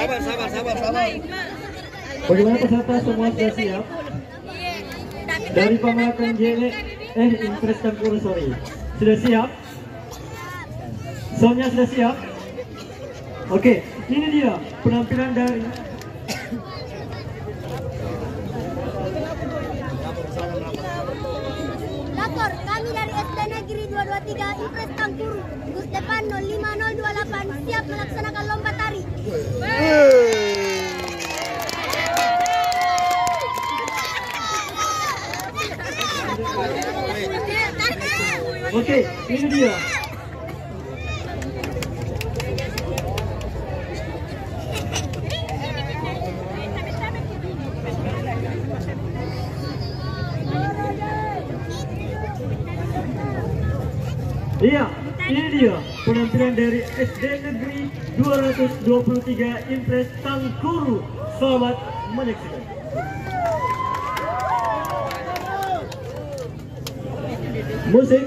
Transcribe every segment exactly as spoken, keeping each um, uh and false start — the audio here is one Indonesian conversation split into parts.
Sabar, sabar, sabar, sabar. Bagaimana peserta semua sudah siap? Dari pemakaian jelek, eh, Inpres Tangkuru, sorry. Sudah siap? Soundnya sudah siap? Oke, ini dia penampilan dari Lapor, kami dari S D Negeri dua dua tiga Inpres Tangkuru, Gus Depan nol lima nol dua delapan, siap melaksanakan lomba tari. Oke, ini dia. Iya, ini dia penampilan dari S D Negeri dua dua tiga Inpres Tangkuru. Selamat menyaksikan. Musik.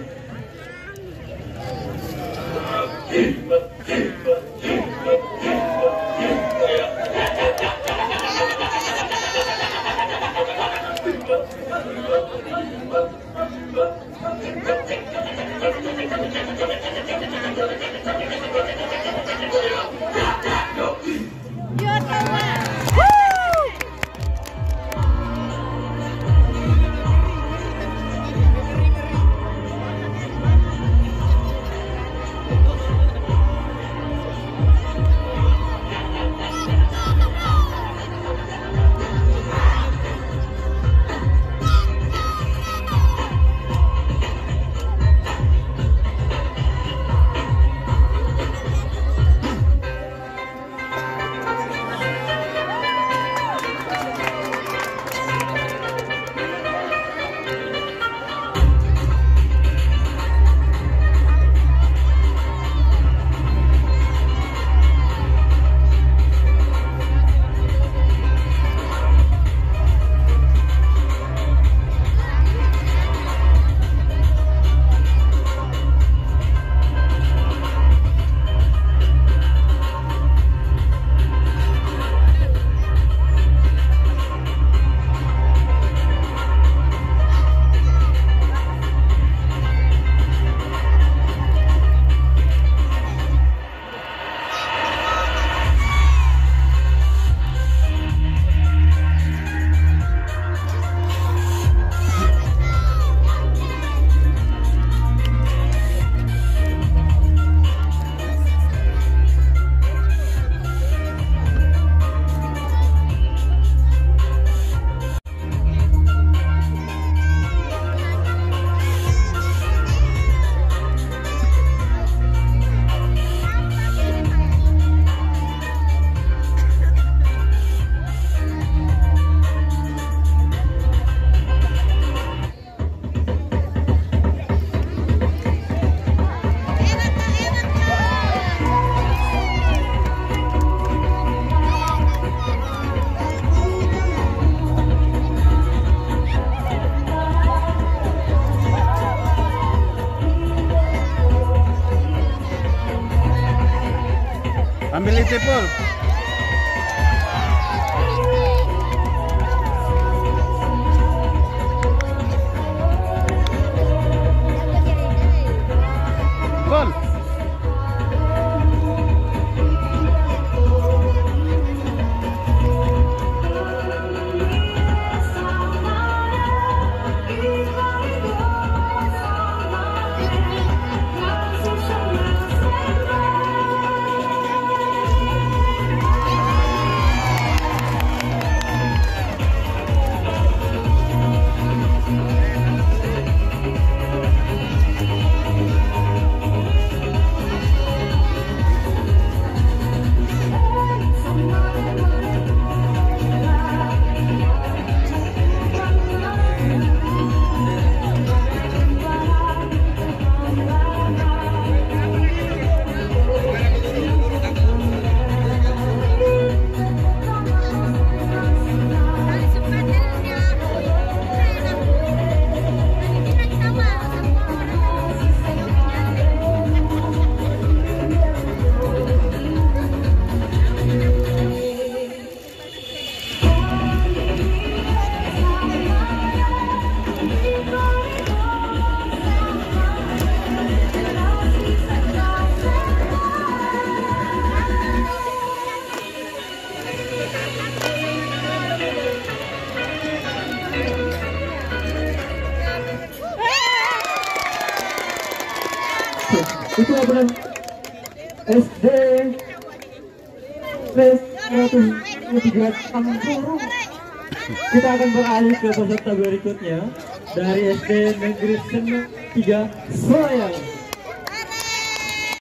Family people. Itu adalah S D Negeri Tangkuru. Kita akan beralih ke peserta berikutnya dari S D Negeri Senang tiga Soya.